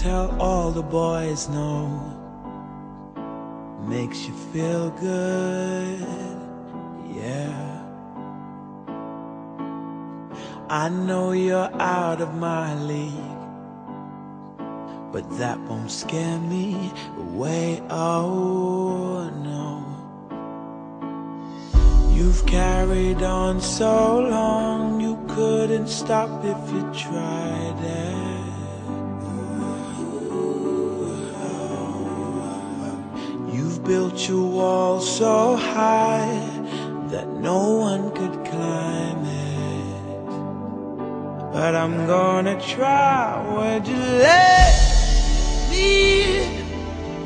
tell all the boys no makes you feel good, yeah. I know you're out of my league, but that won't scare me away, oh no. You've carried on so long, you couldn't stop if you tried it. Built your wall so high that no one could climb it, but I'm gonna try. Would you let me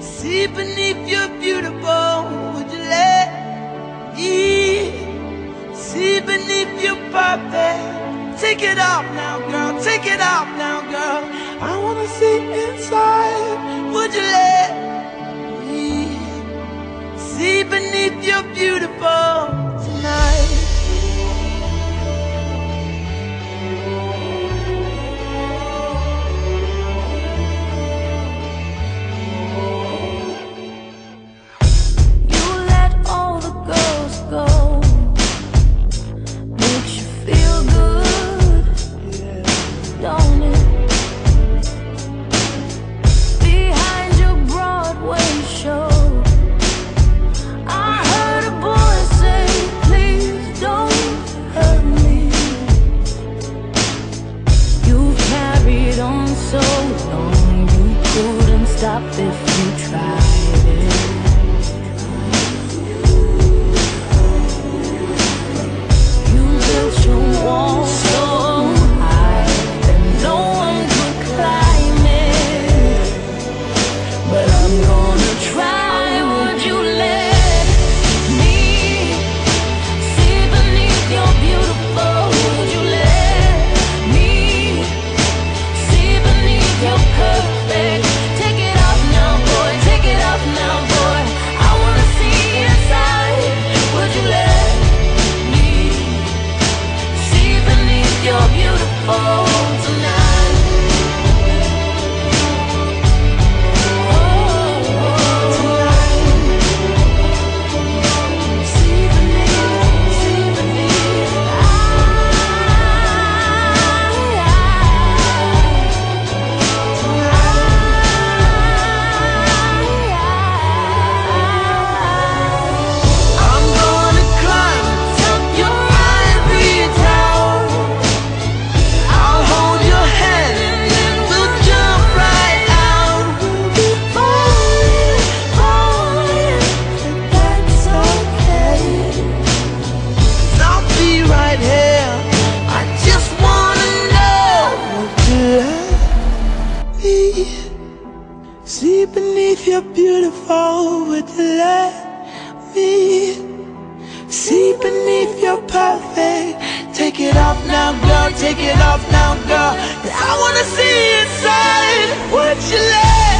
see beneath your beautiful? Would you let me see beneath your perfect? Take it off now, girl, take it off now, girl, I wanna see inside. Would you let see beneath your beautiful tonight? You let all the girls go, makes you feel good, don't it? Behind your Broadway show, so long, you couldn't stop if you tried it. You built your wall so high that no one could climb it, but I'm gonna try. Would you let me see beneath your beautiful? Would you let me see beneath your perfect? Take it off now, boy, take it off now, boy, I wanna see inside. Would you let me see beneath your beautiful tonight? Oh, tonight. See beneath, I'm gonna climb atop your ivory tower. I'll hold your hand and then we'll jump right out. We'll be falling, falling, but that's okay, 'cause I'll be right here. I just wanna know, would you let me see beneath your beautiful? Would you let me see beneath your perfect? Take it off now, girl, take it off now, girl, 'cause I wanna see inside. Would you let